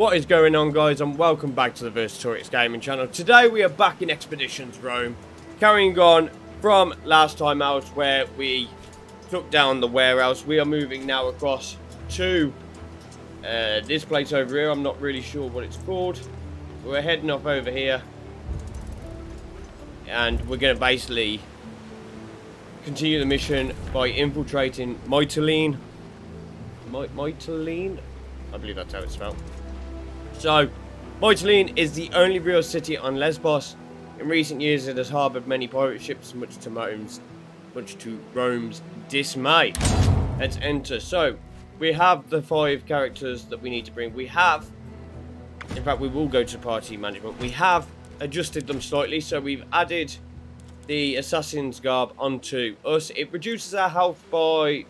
What is going on, guys, and welcome back to the Versatorix Gaming Channel. Today we are back in Expeditions Rome, carrying on from last time out where we took down the warehouse. We are moving now across to this place over here. I'm not really sure what it's called. We're heading off over here and we're going to basically continue the mission by infiltrating Mytilene. Mytilene? I believe that's how it's spelled. So, Mytilene is the only real city on Lesbos. In recent years, it has harboured many pirate ships, much to Rome's dismay. Let's enter. So, we have the 5 characters that we need to bring. We have, in fact, we will go to party management. We have adjusted them slightly, so we've added the assassin's garb onto us. It reduces our health by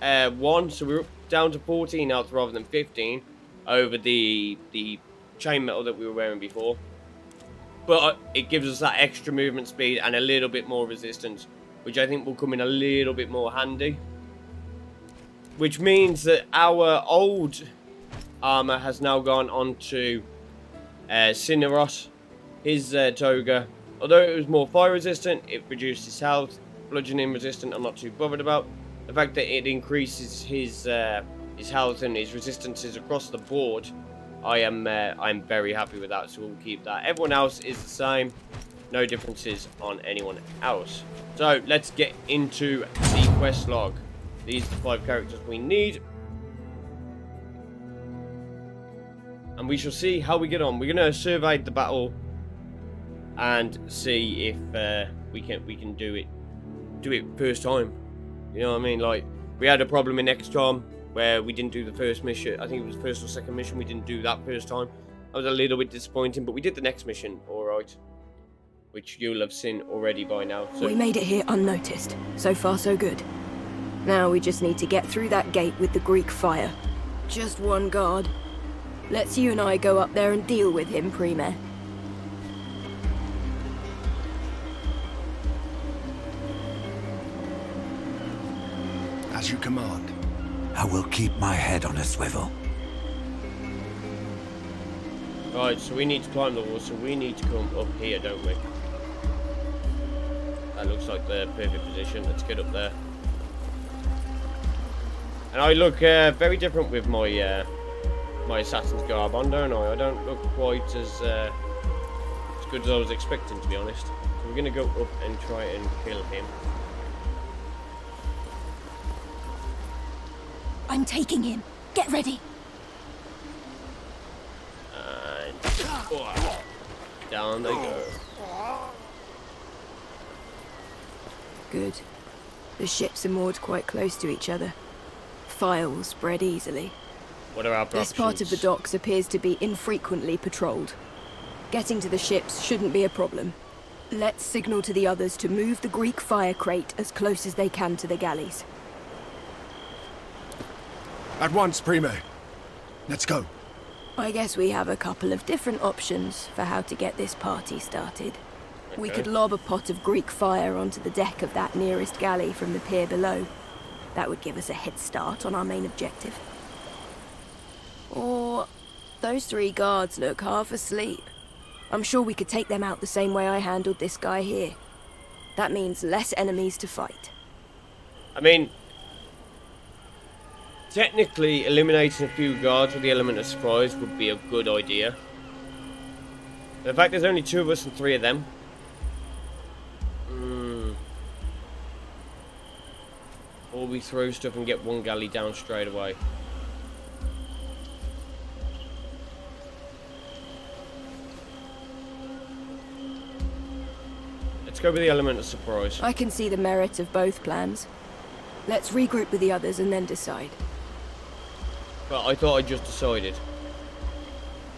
1, so we're down to 14 health rather than 15. Over the chainmail that we were wearing before, but it gives us that extra movement speed and a little bit more resistance, which I think will come in a little bit more handy, which means that our old armor has now gone on to Cineros. His toga, although it was more fire resistant, it reduced his health. Bludgeoning resistant, I'm not too bothered about. The fact that it increases his health and his resistances across the board, I'm very happy with that, so we'll keep that. Everyone else is the same, no differences on anyone else. So let's get into the quest log. These are the 5 characters we need, and we shall see how we get on. We're going to survey the battle and see if we can do it first time. You know what I mean? Like, we had a problem in XCOM where we didn't do the first mission. I think it was the first or second mission. We didn't do that first time. That was a little bit disappointing, but we did the next mission, all right. Which you'll have seen already by now. So. We made it here unnoticed. So far, so good. Now we just need to get through that gate with the Greek fire. Just one guard. Let's you and I go up there and deal with him, Primaire. As you command. I will keep my head on a swivel. Right, so we need to climb the wall, so we need to come up here, don't we? That looks like the perfect position. Let's get up there. And I look very different with my my assassin's garb on, don't I? I don't look quite as good as I was expecting, to be honest. So we're going to go up and try and kill him. I'm taking him. Get ready. And down they go. Good. The ships are moored quite close to each other. Fire will spread easily. What are our options? This part of the docks appears to be infrequently patrolled. Getting to the ships shouldn't be a problem. Let's signal to the others to move the Greek fire crate as close as they can to the galleys. At once, Primo. Let's go. I guess we have a couple of different options for how to get this party started. Okay. We could lob a pot of Greek fire onto the deck of that nearest galley from the pier below. That would give us a head start on our main objective. Or those 3 guards look half asleep. I'm sure we could take them out the same way I handled this guy here. That means less enemies to fight. I mean, technically, eliminating a few guards with the element of surprise would be a good idea. In fact, there's only 2 of us and 3 of them. Or we throw stuff and get one galley down straight away. Let's go with the element of surprise. I can see the merit of both plans. Let's regroup with the others and then decide. Well, I thought I just decided.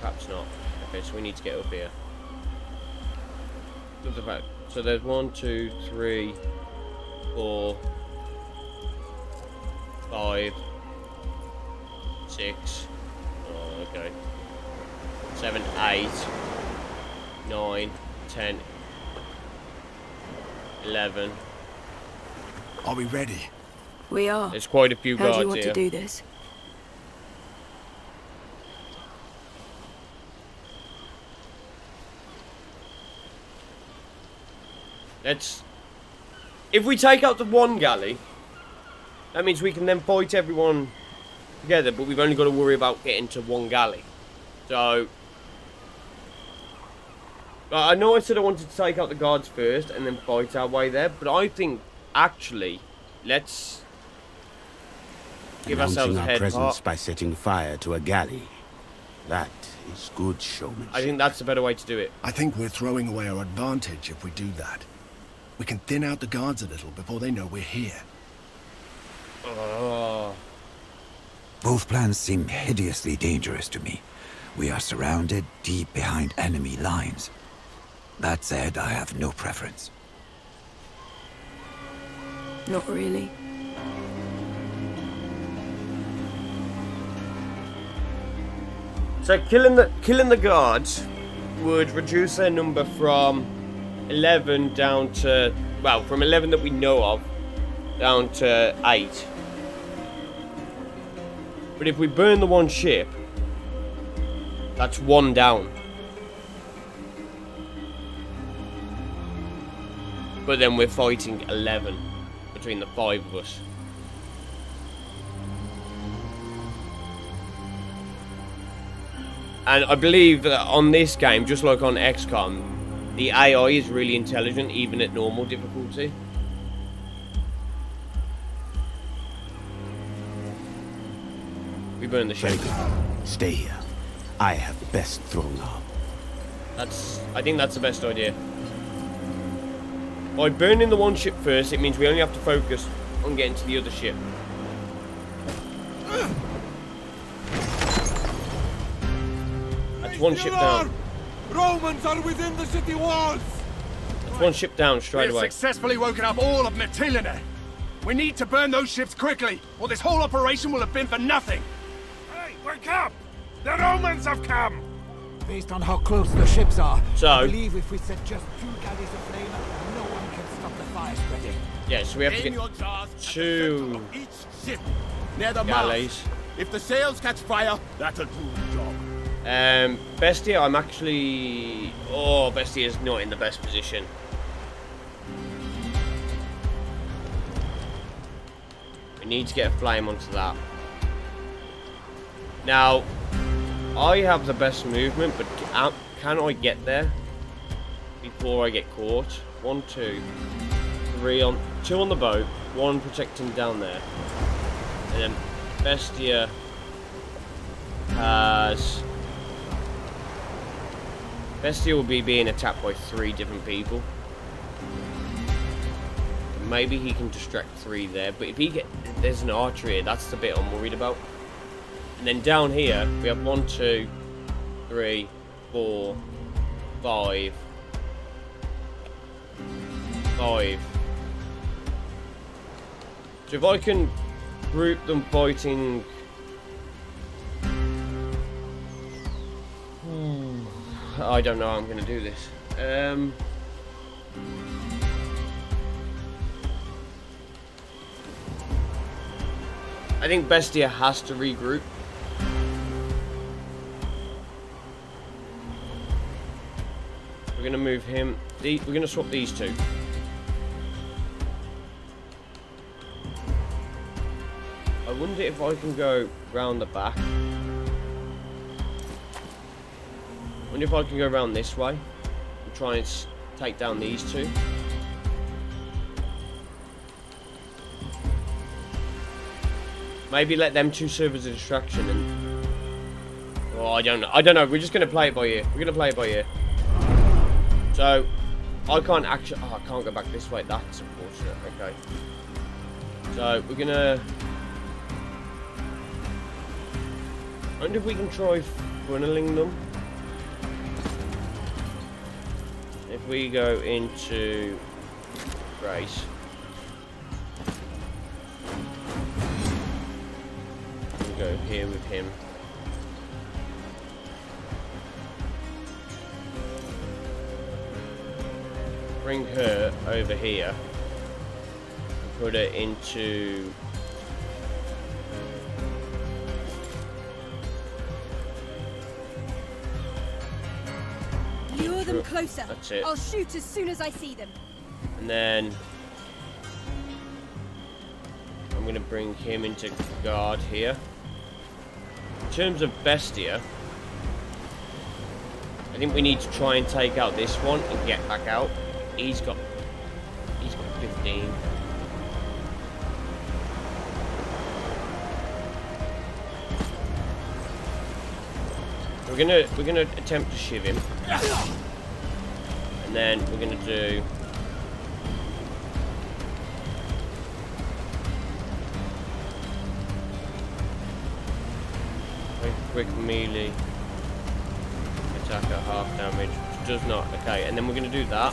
Perhaps not. Okay, so we need to get up here. So there's 1, 2, 3, 4, 5, 6. Oh, okay. 7, 8, 9, 10, 11. Are we ready? We are. There's quite a few guards here. How do you want to do this? Let's... If we take out the one galley, that means we can then fight everyone together, but we've only got to worry about getting to one galley. So... I know I said I wanted to take out the guards first and then fight our way there, but I think, actually, let's give ourselves a head start. Announcing our presence by setting fire to a galley. That is good showmanship. I think that's the better way to do it. I think we're throwing away our advantage if we do that. We can thin out the guards a little before they know we're here. Oh. Both plans seem hideously dangerous to me. We are surrounded deep behind enemy lines. That said, I have no preference. Not really. So killing the guards would reduce their number from 11 down to, well, from 11 that we know of down to 8. But if we burn the one ship, that's one down. But then we're fighting 11 between the 5 of us. And I believe that on this game, just like on XCOM, the AI is really intelligent, even at normal difficulty. We burn the ship. Stay here. I have best thrown up. I think that's the best idea. By burning the one ship first, it means we only have to focus on getting to the other ship. One ship down. Romans are within the city walls. That's one ship down straight away. We have successfully woken up all of Mytilene. We need to burn those ships quickly, or this whole operation will have been for nothing. Hey, wake up! The Romans have come. Based on how close the ships are, so I believe if we set just 2 galleys aflame, no one can stop the fire spreading. Yes, so we have to get 2 each ship near the galleys. If the sails catch fire, that'll do the job. Bestia, I'm actually... Oh, Bestia is not in the best position. We need to get a flame onto that. Now, I have the best movement, but can I get there before I get caught? 1, 2, 3 on... 2 on the boat, 1 protecting down there. And then Bestia has... Bestia will be being attacked by 3 different people. Maybe he can distract 3 there, but if he get... There's an archer here, that's the bit I'm worried about. And then down here, we have 1, 2, 3, 4, 5. 5. So if I can group them fighting... I don't know how I'm going to do this. I think Bestia has to regroup. We're going to move him. We're going to swap these 2. I wonder if I can go round the back. I wonder if I can go around this way and try and take down these 2. Maybe let them 2 serve as a distraction and... Oh, I don't know. We're just going to play it by ear. We're going to play it by ear. So, I can't actually... Oh, I can't go back this way. That's unfortunate. Okay. So, we're going to... I wonder if we can try funneling them. If we go into race, we'll go here with him. Bring her over here. Put her into them closer. That's it. I'll shoot as soon as I see them. And then I'm gonna bring him into guard here. In terms of Bestia, I think we need to try and take out this one and get back out. He's got 15. We're gonna attempt to shiv him. And then we're gonna do quick melee attack at half damage, which does not. Okay, and then we're gonna do that.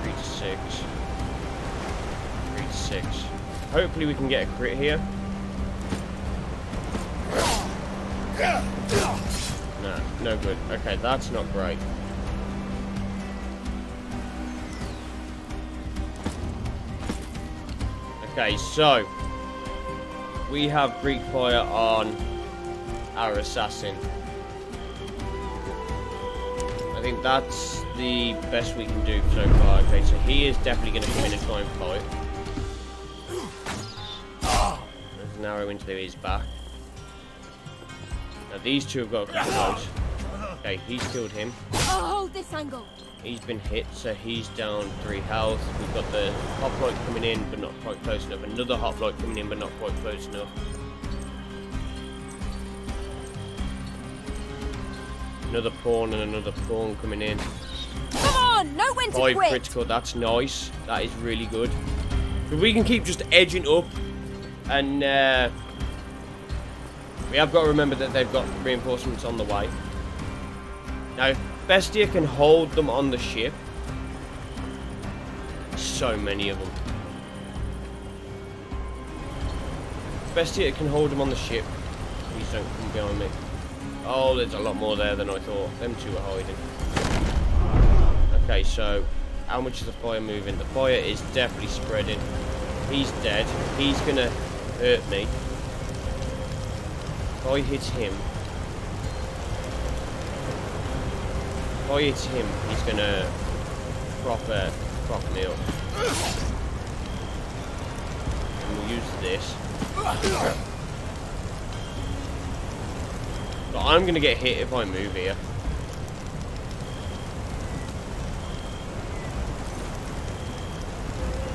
Three to six. Hopefully we can get a crit here. No, no good. Okay, that's not great. Okay, so we have Greek Fire on our assassin. I think that's the best we can do so far. Okay, so he is definitely going to come in and try and fight. There's an arrow into his back. Now these two have got to come close. Okay, he's killed him. Hold this angle. He's been hit, so he's down 3 health. We've got the hoplite coming in, but not quite close enough. Another hoplite coming in, but not quite close enough. Another pawn and another pawn coming in. Come on, no when to quit. 5 critical, that's nice. That is really good. If we can keep just edging up, and we have got to remember that they've got reinforcements on the way. Now, Bestia can hold them on the ship. So many of them. Bestia can hold them on the ship. Please don't come behind me. Oh, there's a lot more there than I thought. Them two are hiding. Okay, so how much is the fire moving? The fire is definitely spreading. He's dead. He's gonna hurt me. If I hit him. If I hit him, he's gonna prop me up. And we'll use this. But I'm gonna get hit if I move here.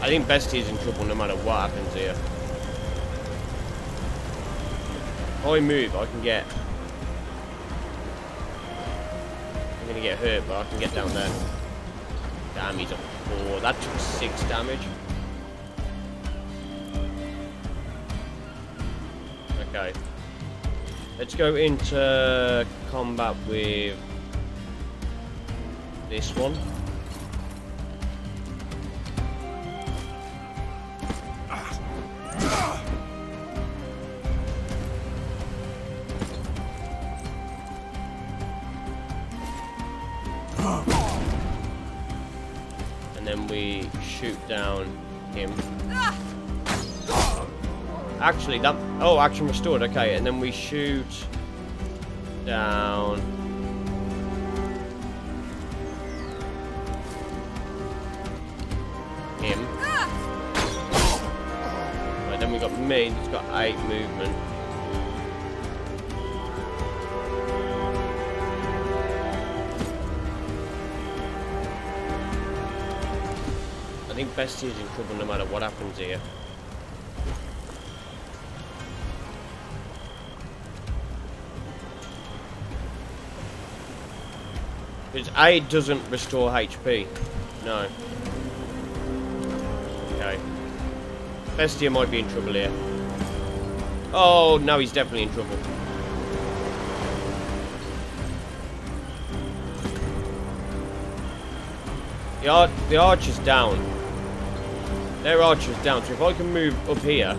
I think Bestia's in trouble no matter what happens here. If I move, I can get. I'm gonna get hurt, but I can get down there. Damn, he's up 4. That took 6 damage. Okay. Let's go into combat with this one. Down him. Actually, that. Oh, action restored. Okay, and then we shoot down. Him. Right, then we got me. It's got 8 movement. I think Bestia's in trouble no matter what happens here. Because A doesn't restore HP. No. Okay. Bestia might be in trouble here. Oh, no, he's definitely in trouble. The archer's down. Their archer's down, so if I can move up here,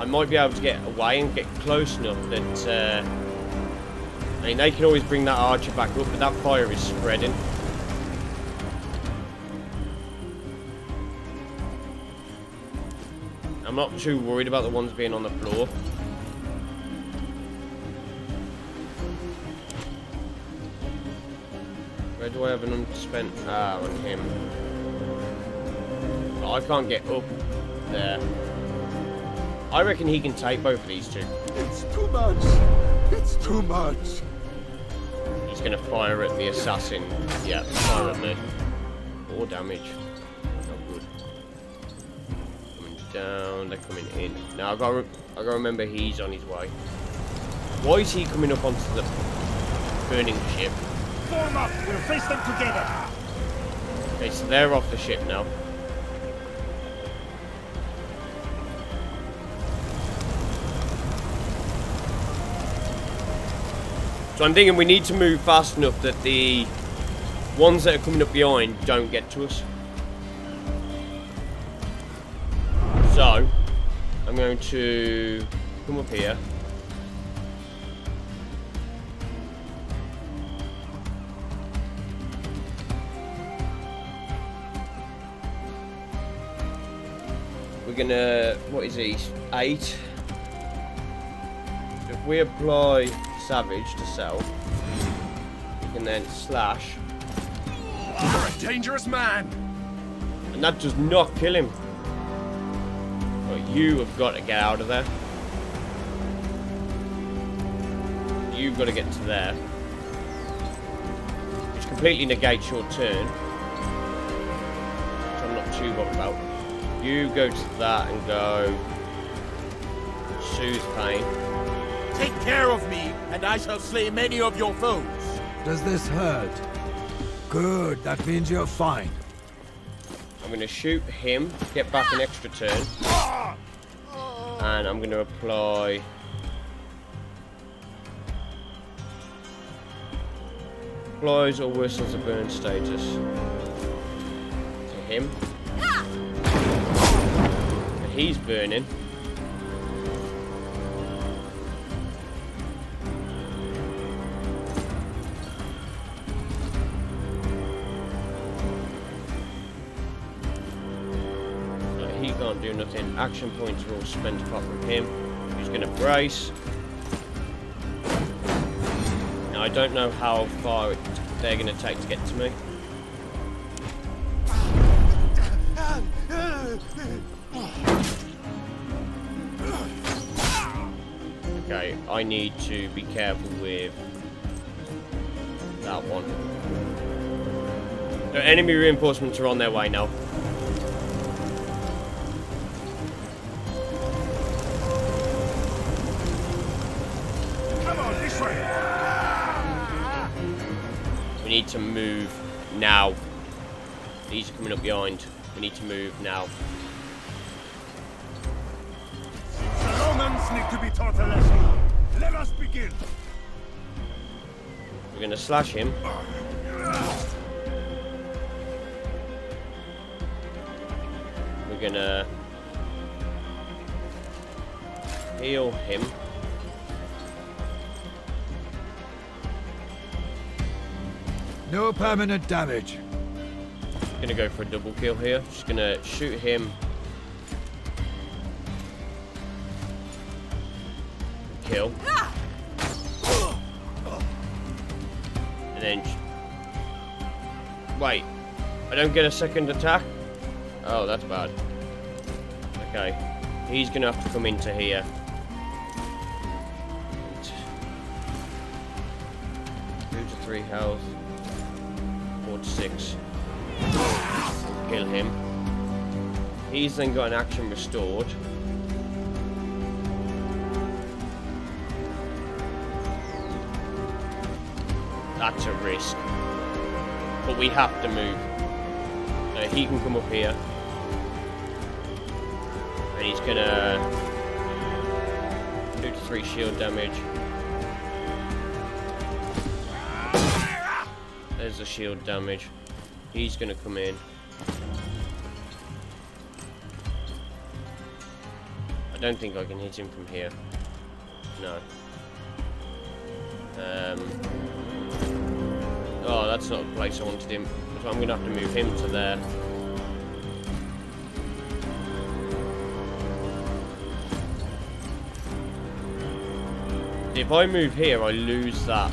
I might be able to get away and get close enough that, I mean, they can always bring that archer back up, but that fire is spreading. I'm not too worried about the ones being on the floor. Where do I have an unspent? Ah, on him. Oh, I can't get up there. I reckon he can take both of these two. It's too much. It's too much. He's going to fire at the assassin. Yeah, fire at me. 4 damage. Not good. Coming down. They're coming in. Now I got to remember he's on his way. Why is he coming up onto the burning ship? Form up. We'll face them together. Okay, so they're off the ship now. So I'm thinking we need to move fast enough that the ones that are coming up behind don't get to us. So, I'm going to come up here. We're gonna, what is he, 8? If we apply Savage to sell, we can then slash. You're a dangerous man! And that does not kill him. But you have got to get out of there. You've got to get to there. Which completely negates your turn. Which I'm not too bothered about. You go to that and go. Soothe pain. Take care of me, and I shall slay many of your foes. Does this hurt? Good, that means you're fine. I'm gonna shoot him, get back an extra turn. And I'm gonna apply... applies or worsens the burn status. To him. And he's burning. Do nothing. Action points are all spent apart from him. He's going to brace. Now I don't know how far they're going to take to get to me. Okay, I need to be careful with that one. The enemy reinforcements are on their way now. We need to move now. These are coming up behind. We need to move now. The Romans need to be taught a lesson. Let us begin. We're going to slash him. We're going to heal him. No permanent damage. Gonna go for a double kill here. Just gonna shoot him. Kill. And then... wait. I don't get a second attack? Oh, that's bad. Okay. He's gonna have to come into here. Two to 3 health. 6. Kill him. He's then got an action restored. That's a risk. But we have to move. So he can come up here. And he's gonna... 2 to 3 shield damage. There's the shield damage. He's gonna come in. I don't think I can hit him from here. No. Oh, that's not the place I wanted him. So I'm gonna have to move him to there. If I move here, I lose that.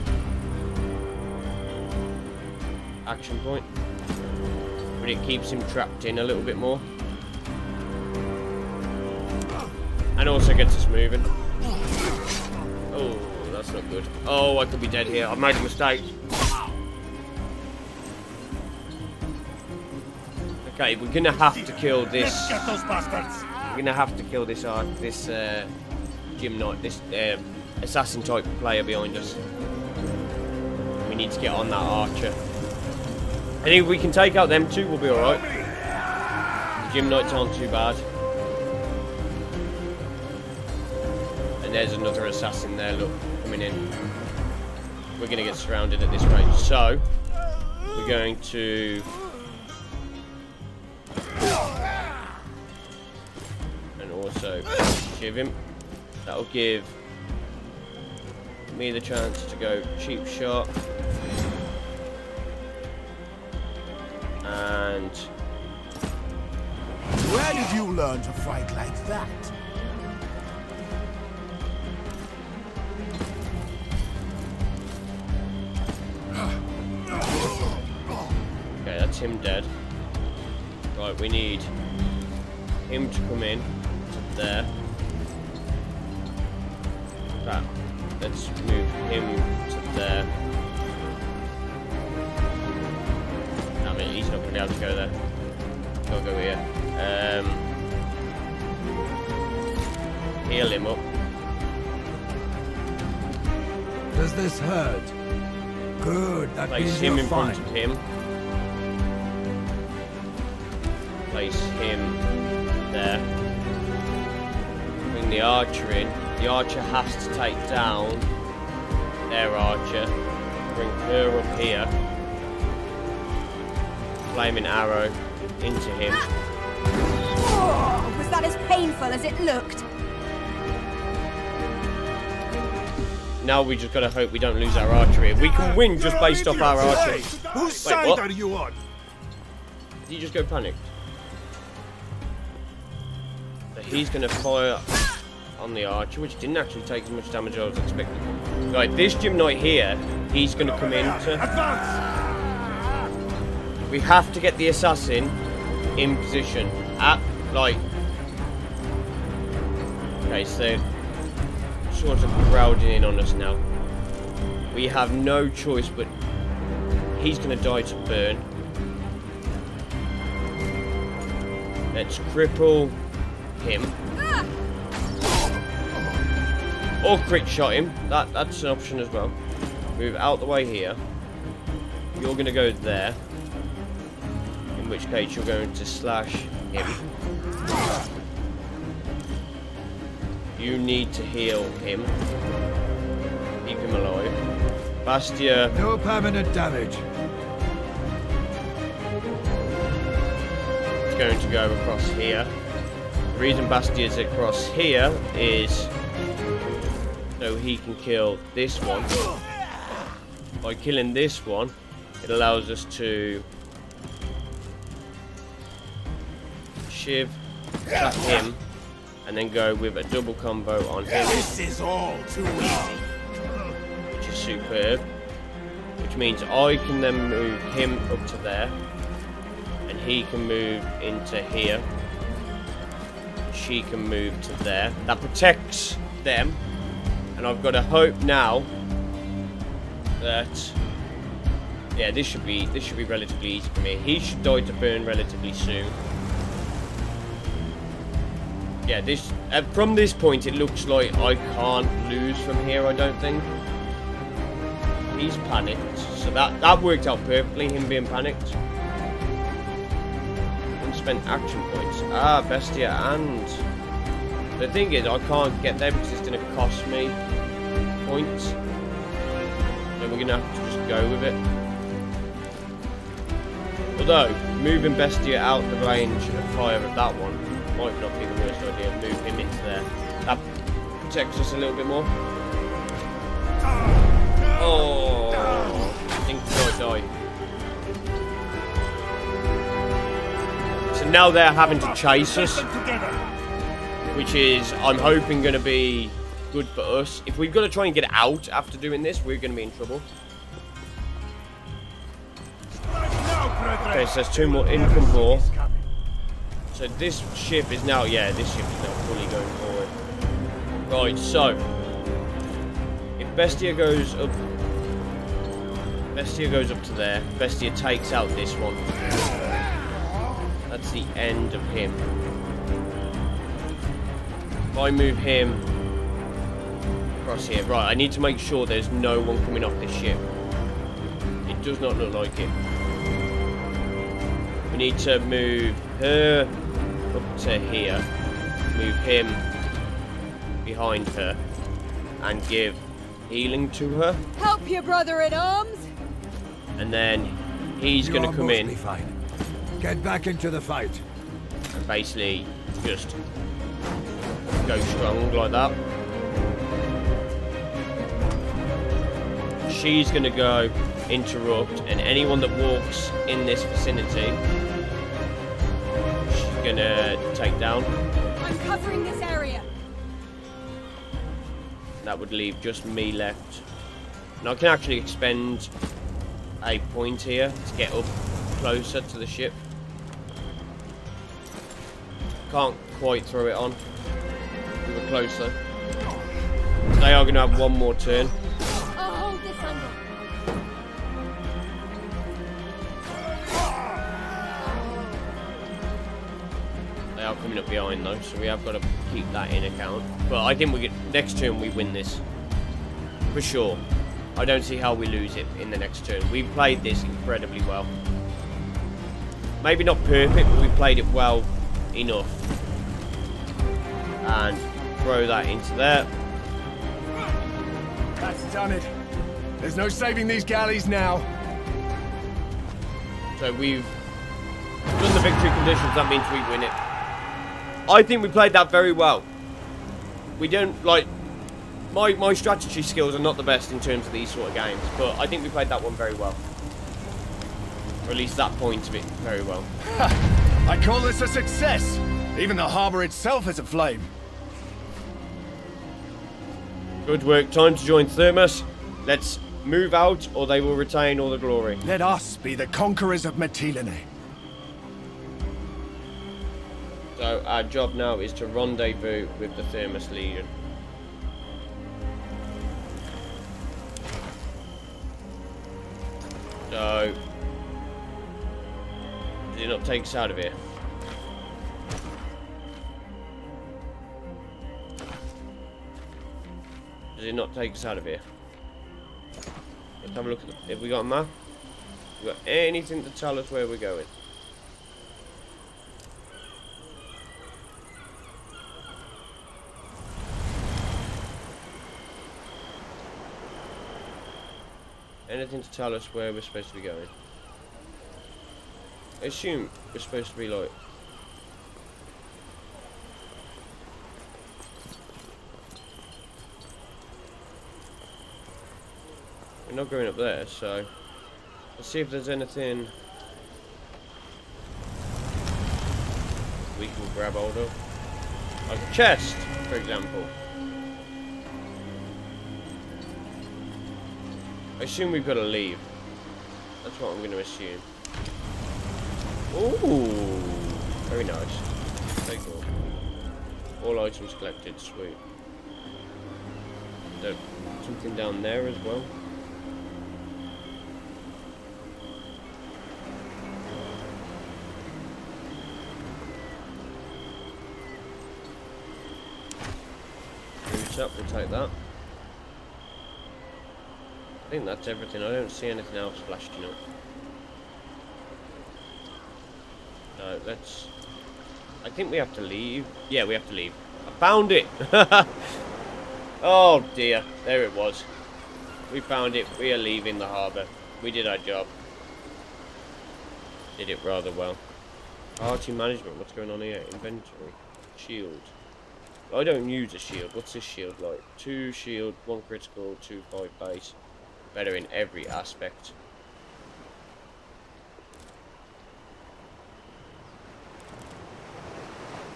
action point, but it keeps him trapped in a little bit more and also gets us moving. Oh, that's not good. Oh, I could be dead here. I've made a mistake. Okay, we're gonna have to kill this. We're gonna have to kill this assassin type player behind us. We need to get on that archer. And if we can take out them two, we'll be alright. The gym knights aren't too bad. And there's another assassin there, look, coming in. We're gonna get surrounded at this range. So we're going to give him. That'll give me the chance to go cheap shot and. Where did you learn to fight like that? Okay, that's him dead. Right, we need him to come in to there. That. Let's move him to there. I mean, he's not going to be able to go there. I'll go here. Heal him up. Does this hurt? Good. That place him in front of him. Place him there. Bring the archer in. The archer has to take down their archer, bring her up here, flaming arrow into him. Oh, was that as painful as it looked? Now we just gotta hope we don't lose our archery. We can win just based off our archery. Whose side are you on? Did he just go panicked? So he's gonna fire on the archer, which didn't actually take as much damage as I was expecting. Right, this gym knight here, he's going to come in to advance. We have to get the assassin in position at like. Okay, so sort of crowding in on us now. We have no choice, but he's going to die to burn. Let's cripple him. Or crit shot him. That's an option as well. Move out the way here. You're going to go there. In which case you're going to slash him. You need to heal him. Keep him alive. Bastia. No permanent damage. It's going to go across here. The reason Bastia's across here is so he can kill this one. By killing this one, it allows us to shiv, attack him, and then go with a double combo on him. This is all too easy. Which is superb. Which means I can then move him up to there, and he can move into here. She can move to there. That protects them. And I've got to hope now that, yeah, this should be relatively easy for me. He should die to burn relatively soon. Yeah, this from this point it looks like I can't lose from here. I don't think he's panicked, so that worked out perfectly. Him being panicked and spent action points. Ah, Bestia and. The thing is, I can't get there because it's going to cost me points. So we're going to have to just go with it. Although, moving Bestia out the range of fire of that one might not be the worst idea. Move him into there. That protects us a little bit more. Oh, I think I die. So now they're having to chase us. Which is, I'm hoping, going to be good for us. If we've got to try and get out after doing this, we're going to be in trouble. Okay, so there's two more in from Hall. So this ship is now, yeah, this ship is now fully going forward. Right, so if Bestia goes up to there. Bestia takes out this one. That's the end of him. If I move him across here, right, I need to make sure there's no one coming off this ship. It does not look like it. We need to move her up to here, move him behind her, and give healing to her. Help your brother in arms. And then he's going to come in. Fine. Get back into the fight. And basically just go strong like that. She's going to go interrupt, and anyone that walks in this vicinity, she's going to take down. I'm covering this area. That would leave just me left. And I can actually expend a point here to get up closer to the ship. Can't quite throw it on. We were closer. They are going to have one more turn. I'll hold this under. They are coming up behind though, so we have got to keep that in account. But I think we get next turn we win this for sure. I don't see how we lose it in the next turn. We played this incredibly well. Maybe not perfect, but we played it well enough. And throw that into there. That's done it. There's no saving these galleys now. So we've done the victory conditions. That means we win it. I think we played that very well. We don't, like, my strategy skills are not the best in terms of these sort of games, but I think we played that one very well. Or at least that point of it very well. I call this a success. Even the harbour itself is aflame. Good work. Time to join Thermus. Let's move out, or they will retain all the glory. Let us be the conquerors of Mytilene. So our job now is to rendezvous with the Thermus Legion. So, did it not take us out of here? Did it not take us out of here? Let's have a look at the, have we got a map? Have we got anything to tell us where we're going? Anything to tell us where we're supposed to be going? I assume we're supposed to be like... We're not going up there, so... Let's see if there's anything... we can grab hold of. Like a chest, for example. I assume we've got to leave. That's what I'm going to assume. Ooh, very nice. Take all items collected. Sweet. There's something down there as well. Boots up. We'll take that. I think that's everything. I don't see anything else flashing up. No, let's... I think we have to leave. Yeah, we have to leave. I found it! Oh dear. There it was. We found it. We are leaving the harbour. We did our job. Did it rather well. Party management. What's going on here? Inventory. Shield. I don't use a shield. What's this shield like? 2 shield, 1 critical, 2 5 base. Better in every aspect.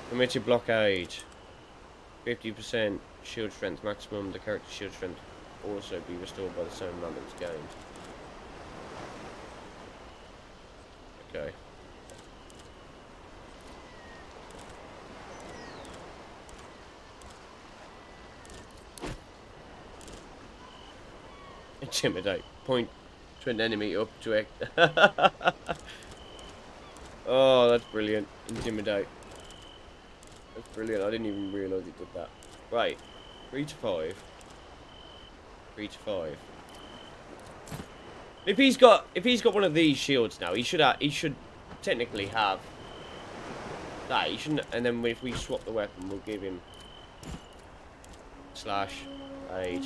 Committed blockade. 50% shield strength maximum. The character's shield strength will also be restored by the same amount it's gained. Okay. Intimidate. Point to an enemy object. Oh, that's brilliant. Intimidate. That's brilliant. I didn't even realise it did that. Right. 3 to 5. 3 to 5. If he's got one of these shields now, he should technically have that. He shouldn't. And then if we swap the weapon, we'll give him slash aid.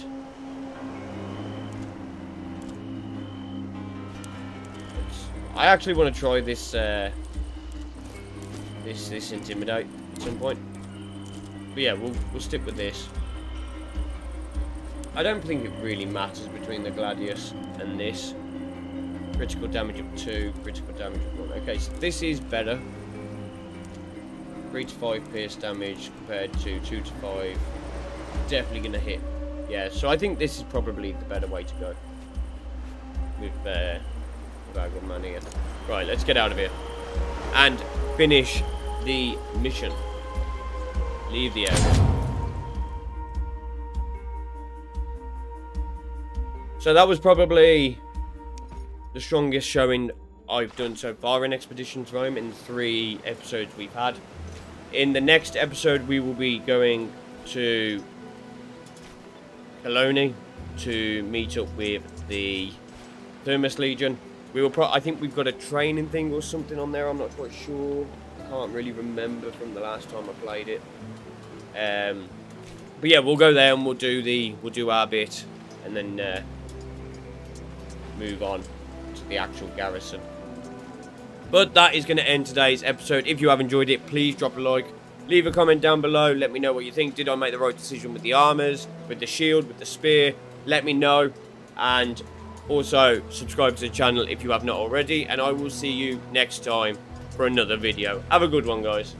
I actually want to try this this intimidate at some point. But yeah, we'll stick with this. I don't think it really matters between the Gladius and this. Critical damage of 2, critical damage of 1. Okay, so this is better. 3 to 5 pierce damage compared to 2 to 5. Definitely gonna hit. Yeah, so I think this is probably the better way to go. With our good man here. Right, let's get out of here and finish the mission. Leave the area. So that was probably the strongest showing I've done so far in Expeditions Rome in 3 episodes we've had. In the next episode, we will be going to Colonia to meet up with the Thermus Legion. We will I think we've got a training thing or something on there. I'm not quite sure. I can't really remember from the last time I played it. But yeah, we'll go there and we'll do our bit, and then. Move on to the actual garrison. But that is going to end today's episode. If you have enjoyed it, please drop a like, leave a comment down below, let me know what you think. Did I make the right decision with the armors, with the shield, with the spear? Let me know. And also subscribe to the channel if you have not already, and I will see you next time for another video. Have a good one, guys.